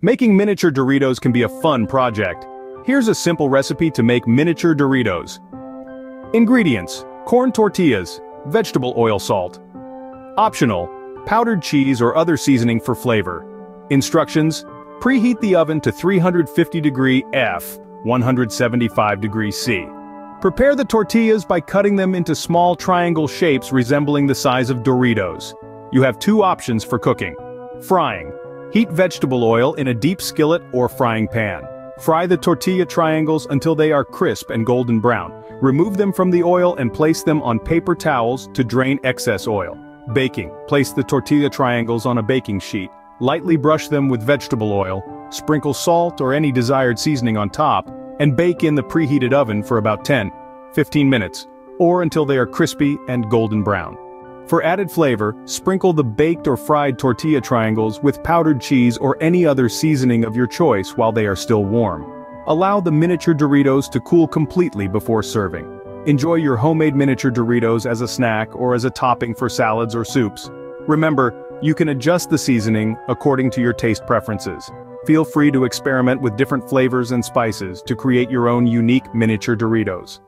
Making miniature Doritos can be a fun project. Here's a simple recipe to make miniature Doritos. Ingredients: corn tortillas, vegetable oil, salt. Optional: powdered cheese or other seasoning for flavor. Instructions: preheat the oven to 350 degrees F, 175 degrees C. Prepare the tortillas by cutting them into small triangle shapes resembling the size of Doritos. You have two options for cooking. Frying: heat vegetable oil in a deep skillet or frying pan. Fry the tortilla triangles until they are crisp and golden brown. Remove them from the oil and place them on paper towels to drain excess oil. Baking: place the tortilla triangles on a baking sheet. Lightly brush them with vegetable oil, sprinkle salt or any desired seasoning on top, and bake in the preheated oven for about 10-15 minutes, or until they are crispy and golden brown. For added flavor, sprinkle the baked or fried tortilla triangles with powdered cheese or any other seasoning of your choice while they are still warm. Allow the miniature Doritos to cool completely before serving. Enjoy your homemade miniature Doritos as a snack or as a topping for salads or soups. Remember, you can adjust the seasoning according to your taste preferences. Feel free to experiment with different flavors and spices to create your own unique miniature Doritos.